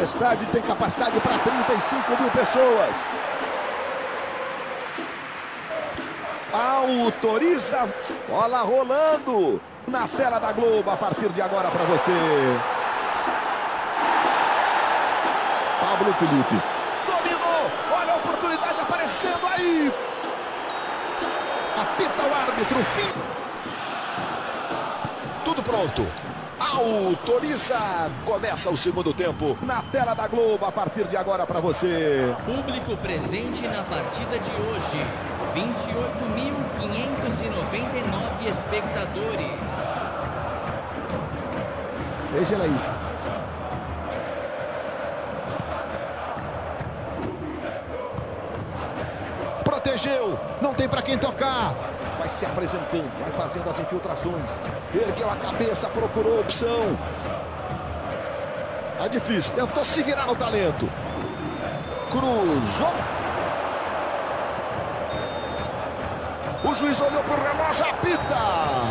O estádio tem capacidade para 35.000 pessoas. Autoriza, bola rolando na tela da Globo a partir de agora para você. Pablo Felipe dominou, olha a oportunidade aparecendo aí. Apita o árbitro, fim. Tudo pronto. Autoriza, começa o segundo tempo na tela da Globo a partir de agora para você. Público presente na partida de hoje, 28.599 espectadores. Veja ele aí. Protegeu, não tem para quem tocar. Vai se apresentando, vai fazendo as infiltrações. Ergueu a cabeça, procurou a opção. Tá difícil, tentou se virar no talento. Cruzou. O juiz olhou pro relógio, apita.